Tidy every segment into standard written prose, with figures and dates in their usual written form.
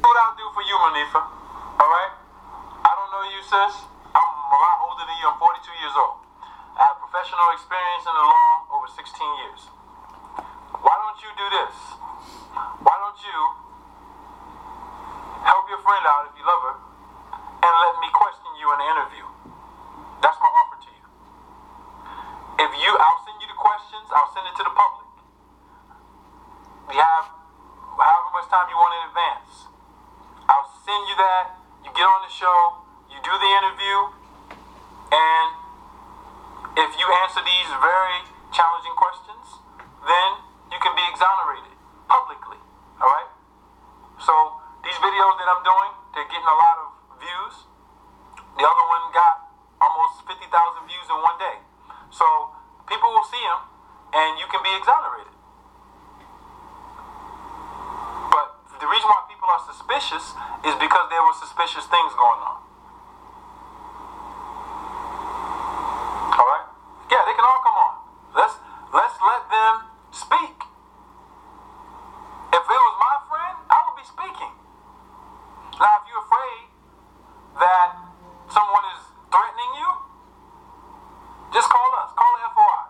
What I'll do for you, Monifah, all right? I don't know you, sis. I'm a lot older than you. I'm 42 years old. I have professional experience in the law over 16 years. Why don't you do this? Why don't you help your friend out if you love her and let me question you in an interview? That's my offer to you. If you, I'll send you the questions. I'll send it to the public. We have however much time you want in advance. I'll send you that. You get on the show. You do the interview. And if you answer these very challenging questions, then you can be exonerated publicly. All right? So these videos that I'm doing, they're getting a lot of views. The other one got almost 50,000 views in one day. So people will see them, and you can be exonerated. But the reason why people are suspicious is because there were suspicious things going on. Yeah, they can all come on. Let's let them speak. If it was my friend, I would be speaking. Now, if you're afraid that someone is threatening you, just call us. Call the FOI.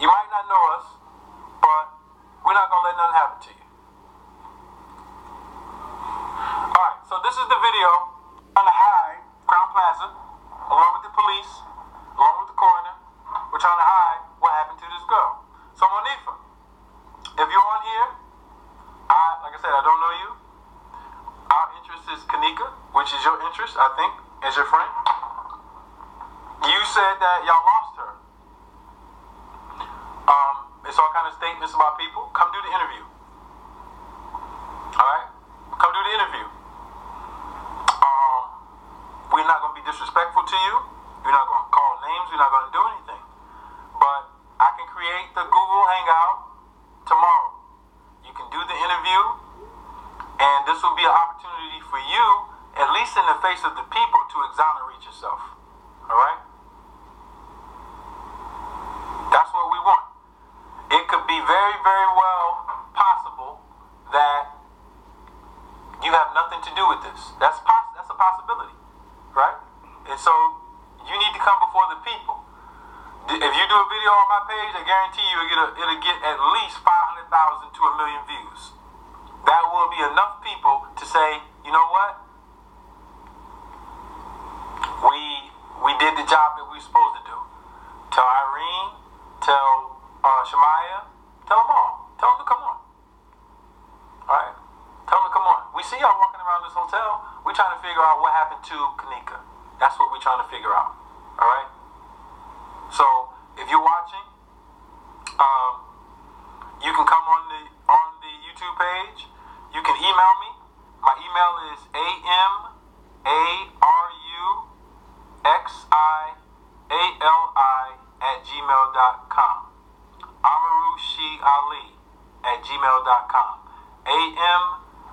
You might not know us, but we're not going to let nothing happen to you. All right, so this is the video on the high, Crown Plaza, along with the police, along with the coroner. We're trying to hide what happened to this girl. So Monifah, if you're on here, like I said, I don't know you. Our interest is Kenneka, which is your interest, I think, as your friend. You said that y'all lost her. It's all kind of statements about people. Come do the interview. All right? Come do the interview. We're not going to be disrespectful to you. We're not going to call names. We're not going to do anything. But I can create the Google Hangout tomorrow. You can do the interview. And this will be an opportunity for you, at least in the face of the people, to exonerate yourself. All right? That's what we want. It could be very, very well possible that you have nothing to do with this. That's a possibility. Right? And so you need to come before the people. If you do a video on my page, I guarantee you it'll get at least 500,000 to a million views. That will be enough people to say, you know what? We did the job that we were supposed to do. Tell Irene, tell Shemaya, tell them all. Tell them to come on. All right? Tell them to come on. We see y'all walking around this hotel. We're trying to figure out what happened to Kenneka. That's what we're trying to figure out. All right? So, if you're watching, you can come on the YouTube page. You can email me. My email is amaruxiali@gmail.com. amaruxiali@gmail.com. amaruxiali@gmail.com.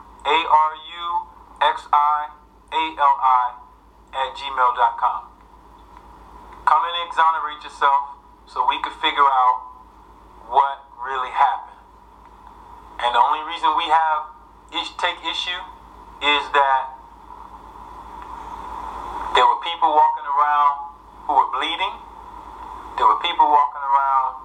Come in and exonerate yourself so we can figure out what really happened. And the only reason we have take issue is that there were people walking around who were bleeding. There were people walking around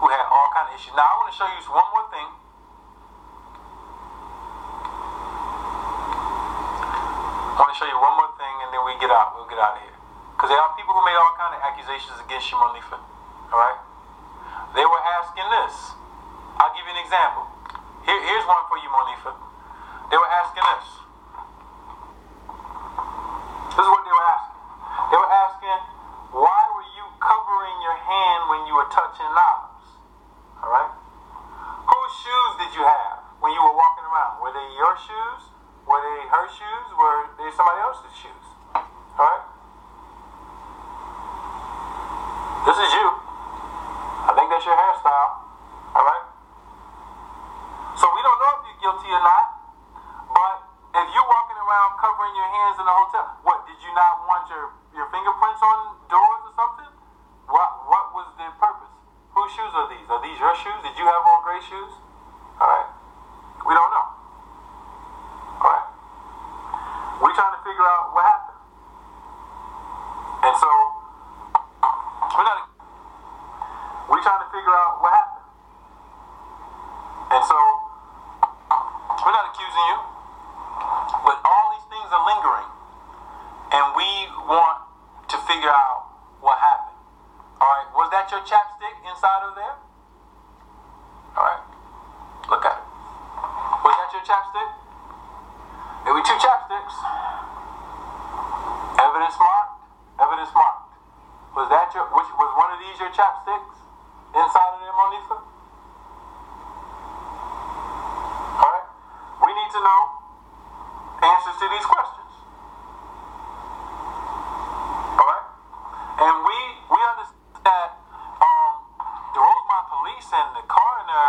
who had all kinds of issues. Now I want to show you one more thing. I want to show you one more thing, and then we'll get out of here. Because there are people who made all kinds of accusations against you, Monifah. All right? They were asking this. I'll give you an example. Here's one for you, Monifah. They were asking this. This is what they were asking. They were asking, why were you covering your hand when you were touching knives? All right? Whose shoes did you have when you were walking around? Were they your shoes? Were they her shoes? Were they somebody else's shoes? Alright? This is you. I think that's your hairstyle. Alright? So we don't know if you're guilty or not, but if you're walking around covering your hands in the hotel, what, did you not want your fingerprints on doors or something? What was the purpose? Whose shoes are these? Are these your shoes? Did you have on gray shoes? Alright? We don't know. so we're not accusing you, but all these things are lingering, and we want to figure out what happened. All right, was that your chapstick inside of there? All right, look at it. Was that your chapstick? There were two chapsticks. Evidence marked. Evidence marked. Was that your? Which was one of these your chapsticks inside of there, Monifah? All right. We need to know answers to these questions. All right. And we understand that the Rosemont police and the coroner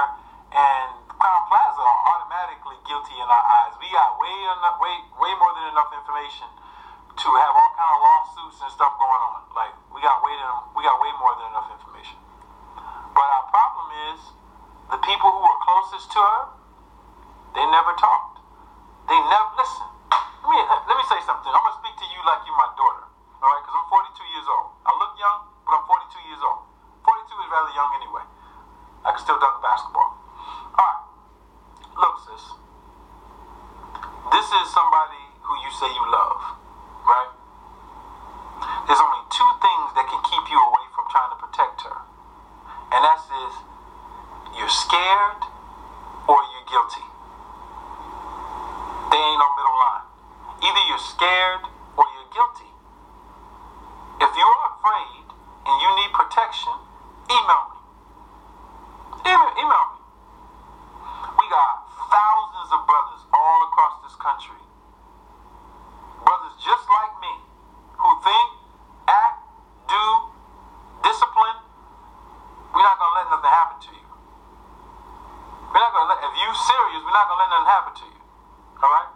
and Crown Plaza are automatically guilty in our eyes. We got way more than enough information to have all kind of lawsuits and stuff going on. Like we got way more than enough information. But our problem is the people who were closest to her, they never talked. They never listen. Let me say something. I'm gonna speak to you like you're my daughter, all right? Because I'm 42 years old. I look young, but I'm 42 years old. 42 is rather young anyway. I can still dunk basketball. Look, sis, this is somebody who you say you love, right? There's only two things that can keep you away from trying to protect her. And that's is you're scared or you're guilty. There ain't no middle line. Either you're scared or you're guilty. If you are afraid and you need protection, email me. Email me. We got thousands of brothers all across this country. Brothers just like me who think, act, do, discipline. We're not going to let nothing happen to you. We're not going to let, if you're serious, we're not going to let nothing happen to you. All right?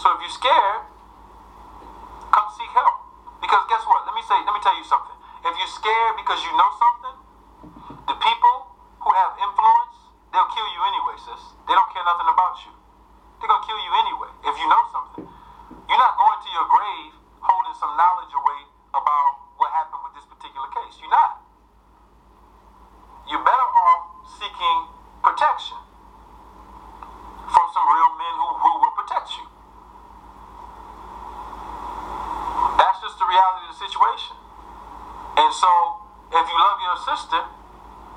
So if you're scared, come seek help. Because guess what? Let me tell you something. If you're scared because you know something, the people who have influence, they'll kill you anyway, sis. They don't care nothing about you. They're going to kill you anyway if you know something. You're not going to your grave holding some knowledge away about what happened with this particular case. You're not. You're better off seeking protection from some real men who will protect you. That's just the reality of the situation. And so, if you love your sister,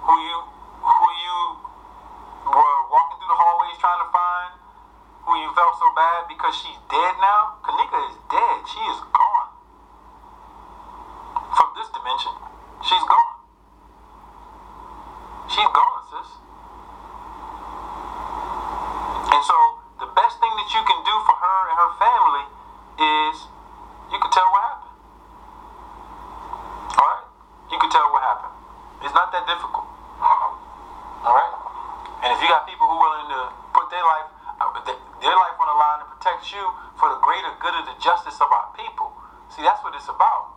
who you were walking through the hallways trying to find, who you felt so bad because she's dead now. Kenneka is dead. She is gone. From this dimension, she's gone. She's gone, sis. And so the best thing that you can do for her and her family is you can tell what happened. All right? You can tell what happened. It's not that difficult. All right? And if you got people who are willing to put their life on the line to protect you for the greater good of the justice of our people, see, that's what it's about.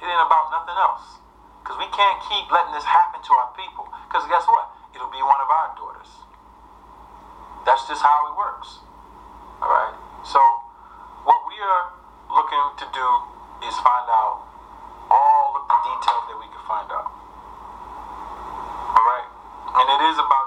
It ain't about nothing else. Because we can't keep letting this happen to our people. Because guess what? It'll be one of our daughters. That's just how it works. All right? So what we are looking to do is find out all of the details that we can find out. All right? And it is about